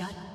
Shut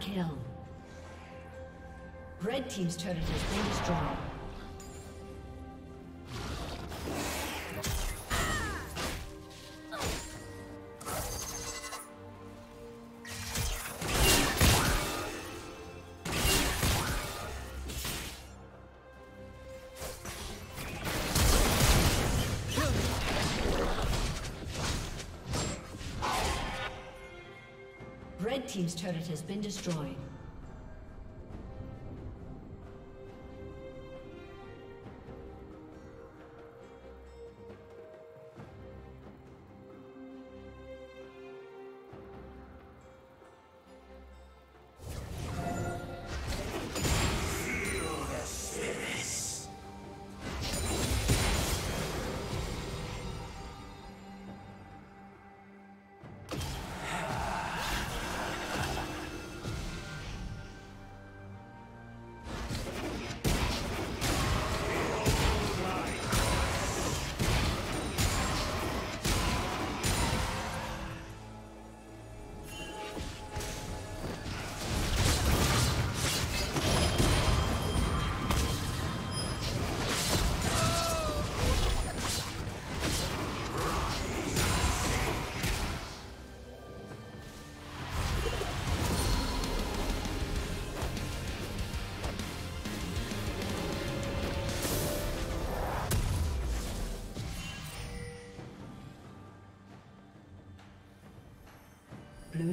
Kill. Red Team's turret has been destroyed. Red Team's turret has been destroyed. Blue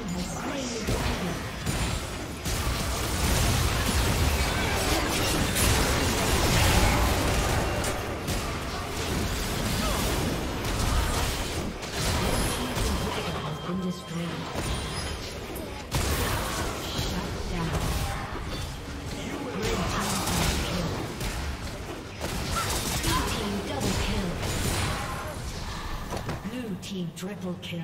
Triple kill.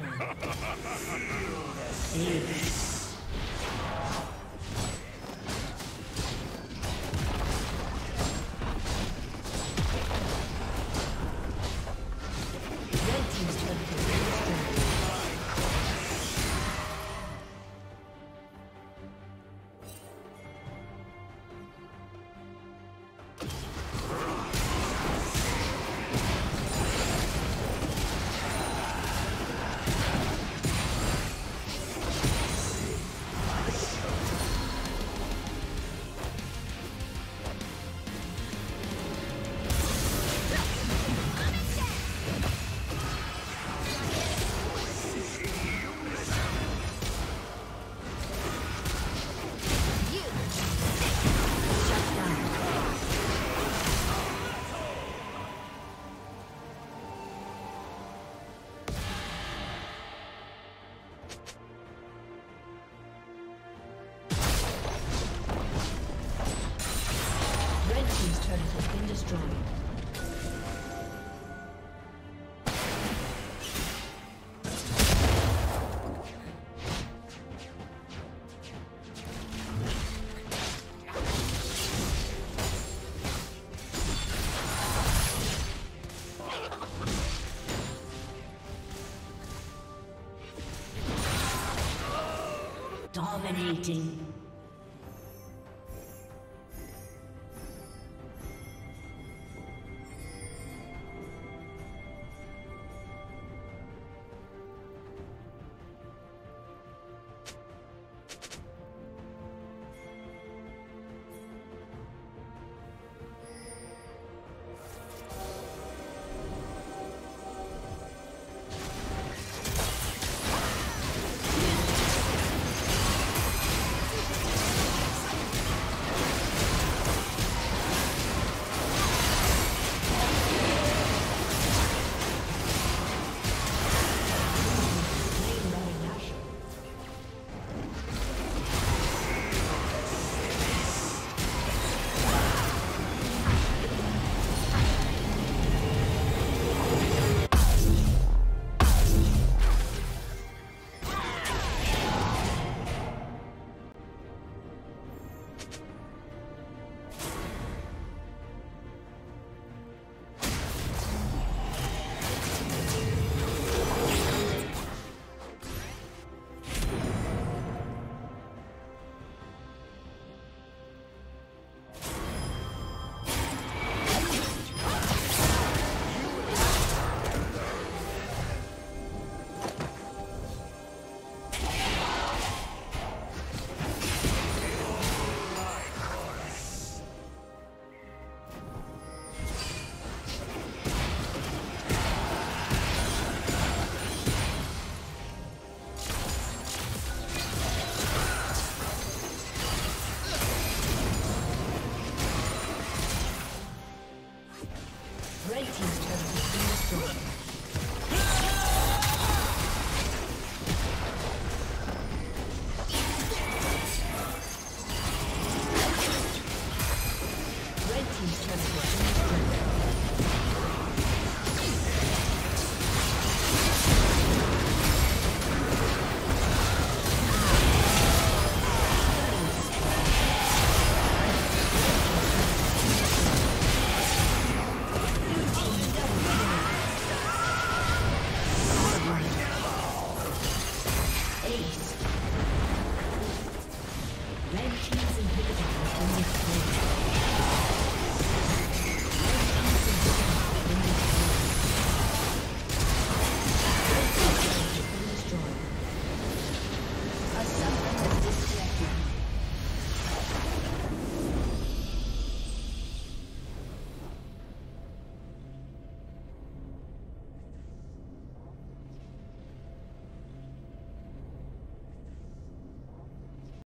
Dominating.